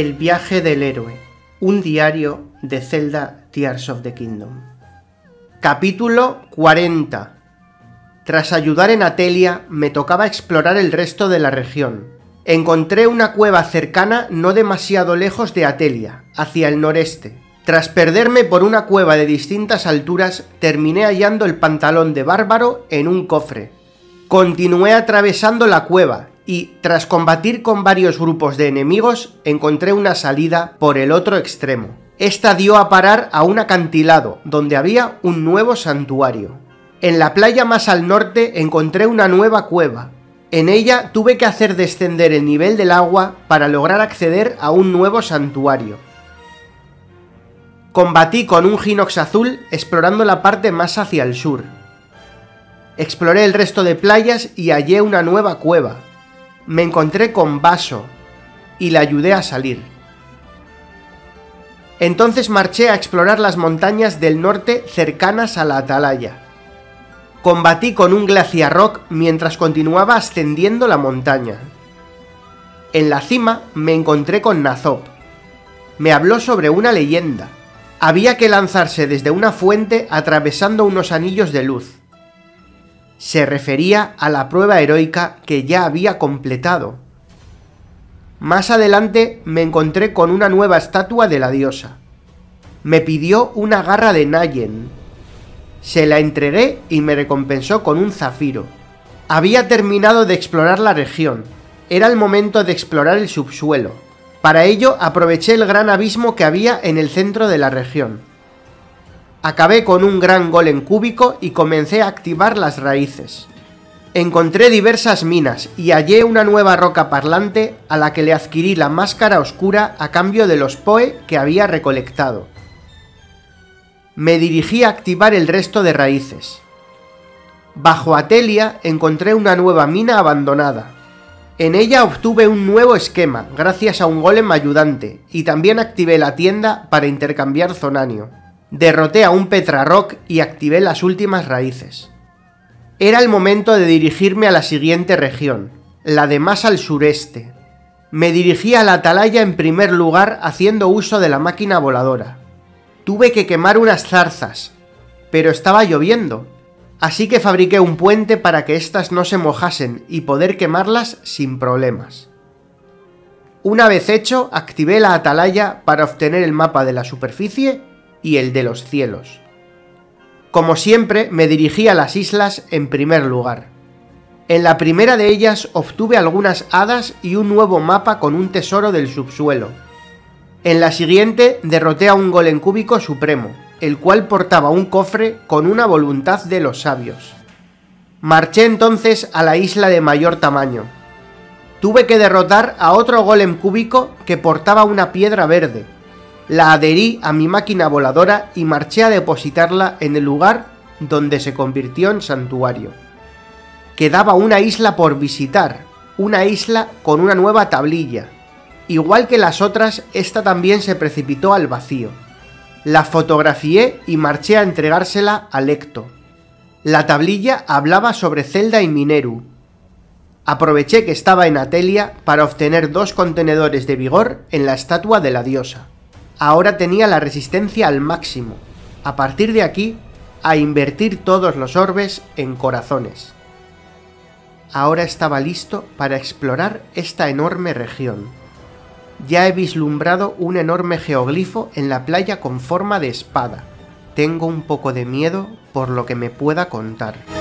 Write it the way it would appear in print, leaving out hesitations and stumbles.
El viaje del héroe, un diario de Zelda Tears of the Kingdom. Capítulo 40. Tras ayudar en Atelia, me tocaba explorar el resto de la región. Encontré una cueva cercana no demasiado lejos de Atelia, hacia el noreste. Tras perderme por una cueva de distintas alturas, terminé hallando el pantalón de bárbaro en un cofre. Continué atravesando la cueva y, tras combatir con varios grupos de enemigos, encontré una salida por el otro extremo. Esta dio a parar a un acantilado, donde había un nuevo santuario. En la playa más al norte encontré una nueva cueva. En ella tuve que hacer descender el nivel del agua para lograr acceder a un nuevo santuario. Combatí con un jinox azul explorando la parte más hacia el sur. Exploré el resto de playas y hallé una nueva cueva. Me encontré con Vaso y la ayudé a salir. Entonces marché a explorar las montañas del norte cercanas a la Atalaya. Combatí con un Petrarrock mientras continuaba ascendiendo la montaña. En la cima me encontré con Nazop. Me habló sobre una leyenda. Había que lanzarse desde una fuente atravesando unos anillos de luz. Se refería a la prueba heroica que ya había completado. Más adelante me encontré con una nueva estatua de la diosa. Me pidió una garra de Nayen. Se la entregué y me recompensó con un zafiro. Había terminado de explorar la región. Era el momento de explorar el subsuelo. Para ello aproveché el gran abismo que había en el centro de la región. Acabé con un gran golem cúbico y comencé a activar las raíces. Encontré diversas minas y hallé una nueva roca parlante a la que le adquirí la máscara oscura a cambio de los poe que había recolectado. Me dirigí a activar el resto de raíces. Bajo Atelia encontré una nueva mina abandonada. En ella obtuve un nuevo esquema gracias a un golem ayudante y también activé la tienda para intercambiar zonanio. Derroté a un Petrarrock y activé las últimas raíces. Era el momento de dirigirme a la siguiente región, la de más al sureste. Me dirigí a la Atalaya en primer lugar haciendo uso de la máquina voladora. Tuve que quemar unas zarzas, pero estaba lloviendo, así que fabriqué un puente para que éstas no se mojasen y poder quemarlas sin problemas. Una vez hecho, activé la Atalaya para obtener el mapa de la superficie y el de los cielos. Como siempre, me dirigí a las islas en primer lugar. En la primera de ellas obtuve algunas hadas y un nuevo mapa con un tesoro del subsuelo. En la siguiente derroté a un golem cúbico supremo, el cual portaba un cofre con una voluntad de los sabios. Marché entonces a la isla de mayor tamaño. Tuve que derrotar a otro golem cúbico que portaba una piedra verde. La adherí a mi máquina voladora y marché a depositarla en el lugar donde se convirtió en santuario. Quedaba una isla por visitar, una isla con una nueva tablilla. Igual que las otras, esta también se precipitó al vacío. La fotografié y marché a entregársela a Lecto. La tablilla hablaba sobre Zelda y Mineru. Aproveché que estaba en Atelia para obtener 2 contenedores de vigor en la estatua de la diosa. Ahora tenía la resistencia al máximo. A partir de aquí, a invertir todos los orbes en corazones. Ahora estaba listo para explorar esta enorme región. Ya he vislumbrado un enorme geoglifo en la playa con forma de espada. Tengo un poco de miedo por lo que me pueda contar.